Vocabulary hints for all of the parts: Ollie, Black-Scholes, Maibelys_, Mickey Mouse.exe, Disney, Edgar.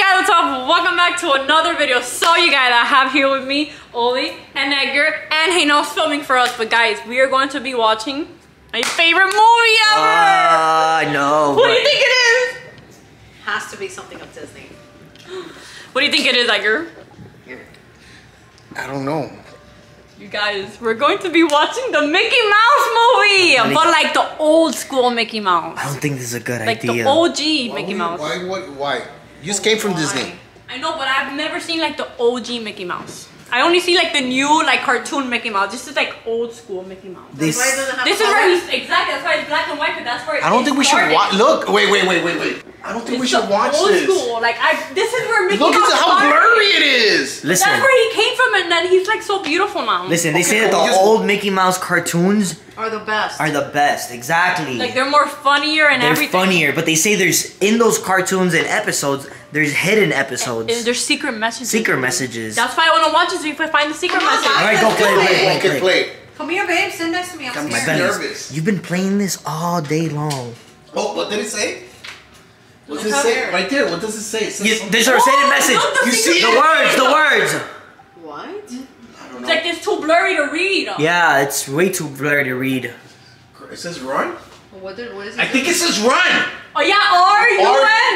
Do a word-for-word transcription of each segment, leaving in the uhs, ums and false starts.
Hey guys, what's up? Welcome back to another video. So you guys, I have here with me Ollie and Edgar, and he knows filming for us. But guys, we are going to be watching my favorite movie ever. Uh, no. What do you think it is? Has to be something of Disney. What do you think it is, Edgar? I don't know. You guys, we're going to be watching the Mickey Mouse movie, I mean, but like the old school Mickey Mouse. I don't think this is a good like idea. Like the O G why Mickey we, Mouse. Why? What? Why? You just came from why? Disney. I know, but I've never seen like the O G Mickey Mouse. I only see like the new like cartoon Mickey Mouse. This is like old school Mickey Mouse. This, that's why it have this is where he's exactly. That's why it's black and white. But that's where I don't it think started. We should watch. Look, wait, wait, wait, wait, wait. I don't think it's we should watch old this. Old school, like I. This is where Mickey. Look at how blurry it is. Listen, that's where he came from, and then he's like so beautiful now. Listen, they okay, say that the just, old Mickey Mouse cartoons are the best. Are the best, exactly. Like they're more funnier and they're everything. They're funnier, but they say there's in those cartoons and episodes. There's hidden episodes. It, it, there's secret messages. Secret messages. That's why I want to watch it so you can find the secret message. All right, go play, play, play, play. Come here, babe. Sit next to me. I'm scared. My goodness. You've been playing this all day long. Oh, what did it say? What does it say? Right there. What does it say? It says you, there's our hidden message. You see the words. The words. What? I don't know. It's like it's too blurry to read. Yeah, it's way too blurry to read. It says run. What did? What is it? I think it says run. Oh yeah, R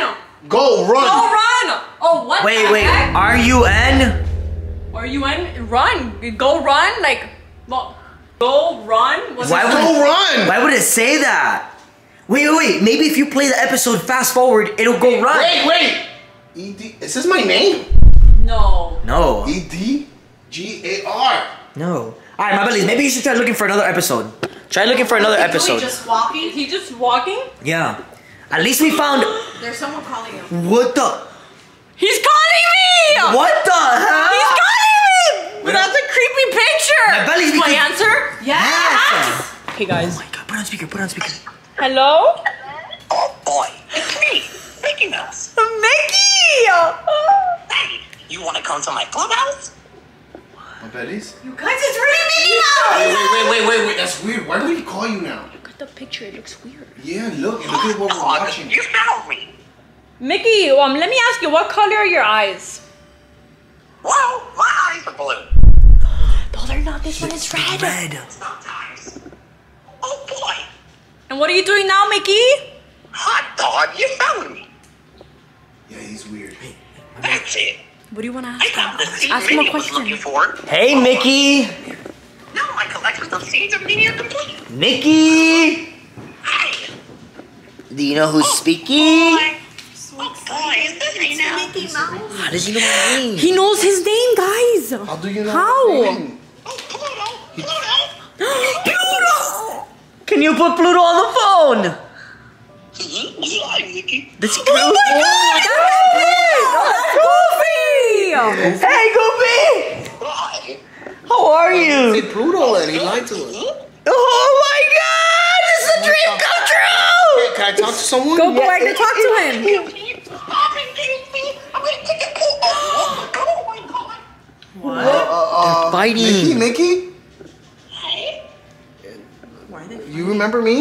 U N. Go run! Go run! Oh what? Wait, the wait. Heck? R U N? R U N? Run! Go run! Like, well, go run. What's why would go run? Why would it say that? Wait, wait, wait. Maybe if you play the episode fast forward, it'll go wait, run. Wait, wait. E D. Is this my name? No. No. E D G A R. No. All right, Maibelys. Maybe you should try looking for another episode. Try looking for another episode. Is he just walking? Is he just walking? Yeah. At least we found. There's someone calling him. What the? He's calling me! What the hell? He's calling me! But that's a creepy picture! Maibelys, my answer? Yes! yes. Hey guys. Oh my god, put on speaker, put on speaker. Hello? Oh boy. It's me, Mickey Mouse. Mickey! Hey, you want to come to my clubhouse? Maibelys? You guys, it's really Mickey Mouse! Wait, wait, wait, wait, wait, that's weird. Why would he call you now? The picture, it looks weird. Yeah, look, look at what we're watching. You found me. Mickey, um, let me ask you, what color are your eyes? Well, my eyes are blue. No, they're not. This one is red. Red. It's not eyes. Oh, boy. And what are you doing now, Mickey? Hot dog, you found me. Yeah, he's weird. Hey, that's it. What do you want to ask him? Ask him a question. Hey, Mickey. No, my collection of seeds of media complete. Mickey! Hi! Do you know who's oh, speaking? Boy. So oh boy, is this right now? Mickey Mouse. How does he know my name? He knows his name, guys! How do you know How? His name? Oh, Pluto! Pluto! Pluto! Can you put Pluto on the phone? Hi, Mickey. This oh my god! That's Goofy! That's Goofy! Hey, Goofy! How are you? It's brutal and he lied to us. Oh my god! This is a dream come true! Hey, can I talk to someone? Go back to talk to him. Oh my god! What? Uh, uh, fighting. Mickey, Mickey? Hey? Why are they fighting? You remember me?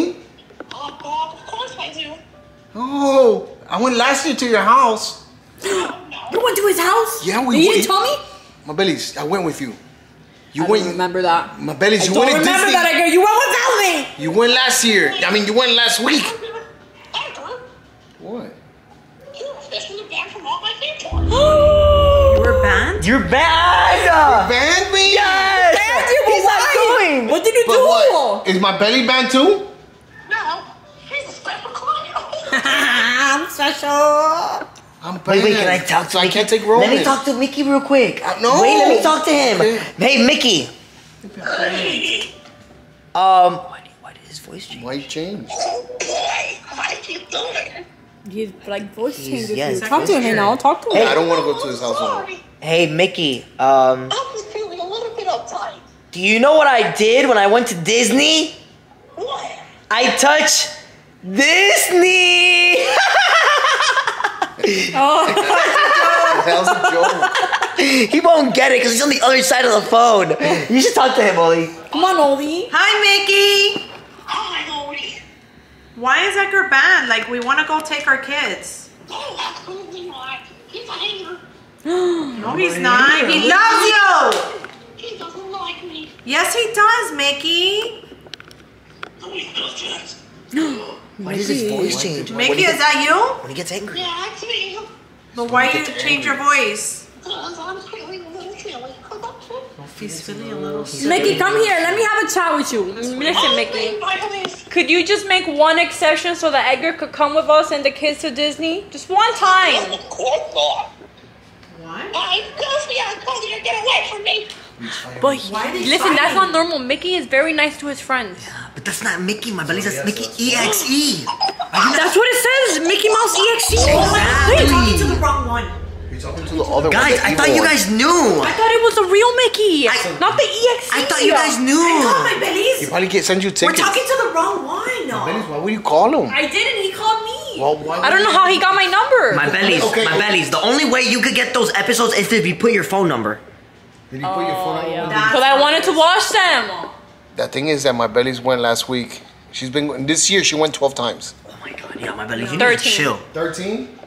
Oh, uh, of course I do. Oh, I went last year to your house. You went to his house? Yeah, we did. You didn't tell me? Maibelys, I went with you. You I went, don't remember that. Maibelys, you went to Disney. I don't remember that, I go, you went without me. You went last year. I mean, you went last week. What? You were officially banned from all my favorites. You were banned? You're banned! You banned me? Yes! Banned you, but why? Not going. What did you but do? What? Is my belly banned too? No. He's a special client. I'm special. I'm wait, wait, can I talk to so Mickey? I can't take roll. Let me talk to Mickey real quick. Uh, no. Wait, let me talk to him. Okay. Hey, Mickey. um, why did, why did his voice change? Why change? Oh boy, why did you do it? He's like voice changes. Yes, talk to him now. Talk to him. Hey, I don't want to go to his house. Sorry. Hey, Mickey. Um, I was feeling a little bit uptight. Do you know what I did when I went to Disney? What? I touched Disney. Oh, that was a joke. He won't get it because he's on the other side of the phone. You should talk to him, Ollie. Come on, Ollie. Hi, Mickey. Hi, Ollie. Why is Edgar banned? Like, we want to go take our kids. Oh, absolutely not. He's on No, he's not. He loves you. He doesn't like me. Yes, he does, Mickey. No, he doesn't. No. Why does his voice change? Mickey, is that you? When he gets angry. Yeah, it's me. But why do you change your voice? Because I'm feeling a little silly. He's feeling a little silly. Mickey, come here. Let me have a chat with you. Listen, Mickey. Could you just make one exception so that Edgar could come with us and the kids to Disney? Just one time. Of course not. What? I'm Goofy. I'm Goofy. Get away from me. But he, listen, that's not normal. Mickey is very nice to his friends. Yeah, but that's not Mickey, my Maibelys. That's Mickey E X E. That's what it says. Mickey Mouse E X E. Oh my God. You're talking to the wrong one. Talking to the other guys, I thought you guys knew. I thought it was the real Mickey, I, not the E X E. I thought you guys knew. I called Maibelys. He probably can't send you tickets. We're talking to the wrong one. Maibelys, why would you call him? I didn't. He called me. Well, why I don't know how he got my number. Maibelys, okay. Maibelys. The only way you could get those episodes is if you put your phone number. Did you put your phone number? Yeah. Because I wanted to watch them. The thing is that Maibelys went last week. She's been this year. She went twelve times. Oh my God, yeah, Maibelys, you need to chill. Thirteen.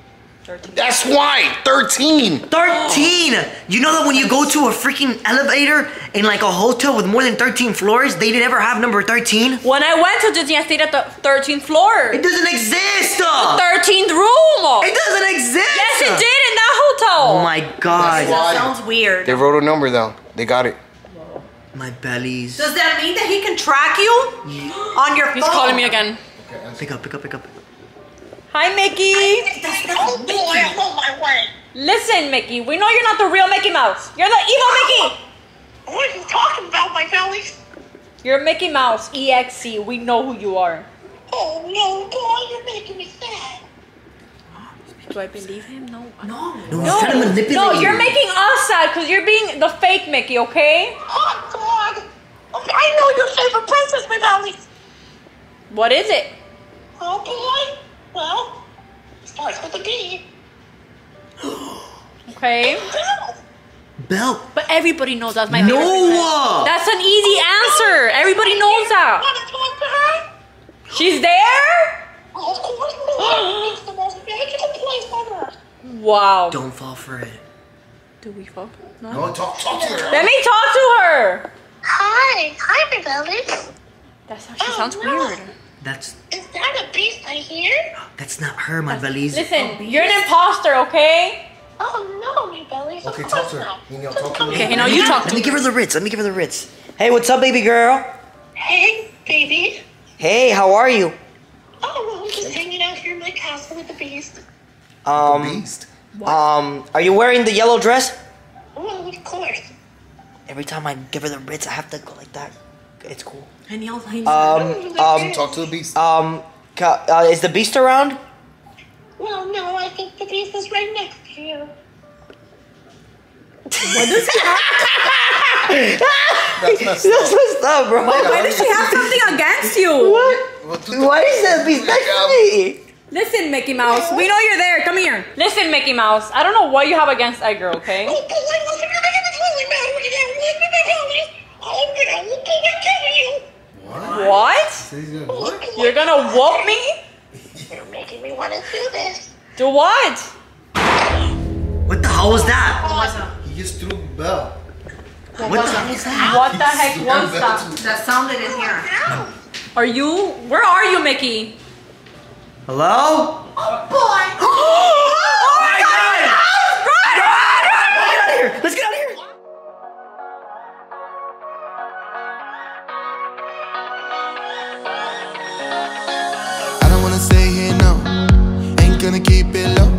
thirteen. That's why! thirteen! thirteen! Oh. You know that when you go to a freaking elevator in like a hotel with more than thirteen floors, they never have number thirteen? When I went to Disney, I stayed at the thirteenth floor. It doesn't exist! The thirteenth room! It doesn't exist! Yes, it did in that hotel! Oh my God. That sounds weird. They wrote a number down. They got it. Wow. Maibelys. Does that mean that he can track you? Yeah. On your phone? He's calling me again. Okay, pick up, pick up, pick up. Hi, Mickey. Oh boy, I'm on my way. Listen, Mickey, we know you're not the real Mickey Mouse. You're the evil Mickey. What are you talking about, my Maibelys? You're Mickey Mouse, E X E. We know who you are. Oh, no, boy, you're making me sad. Do I believe him? No. No. No, no. Trying to manipulate no you're you. Making us sad because you're being the fake Mickey, okay? Oh, God. I know your favorite princess, my Maibelys. What is it? Oh, boy. Well, it starts with a D. Okay. Bell. But everybody knows that's my favorite. Noah! That's an easy answer. Everybody knows that. She's there? Of course not. It's the most magical place on earth. Wow. Don't fall for it. Do we fall for it? No, no talk, talk to her. Let me talk to her. Hi. Hi, Maibelys. That's how she oh, sounds no. weird. That's Is that a beast I hear? That's not her, Maibelys. Listen, oh, you're an imposter, okay? Oh no, Maibelys. Okay, talk to her. You know, talk to her. Okay, now you talk to her. Let me give her the Ritz. Let me give her the Ritz. Hey, what's up, baby girl? Hey, baby. Hey, how are you? Oh, well, I'm just hanging out here in my castle with the beast. Um, the beast? What? Um, are you wearing the yellow dress? Well, of course. Every time I give her the Ritz, I have to go like that. It's cool. And he'll um, um, talk to the beast. Um, uh, is the beast around? Well, no, I think the beast is right next to you. What does he have? That's messed up. That's messed up, bro. Wait, why does she have something against you? What? Why is the beast next to me? Listen, Mickey Mouse, we know you're there. Come here. Listen, Mickey Mouse, I don't know what you have against Edgar, okay? What? What? You're gonna whoop me? You're making me want to do this. Do what? What the hell was that? He just threw a bell. What, what the hell was that? What the heck was that? That sounded in here. Are you? Where are you, Mickey? Hello? Oh boy! Oh my God! Run! Run! Run! Get out of here! Let's get out of here! Stay here now, ain't gonna keep it low.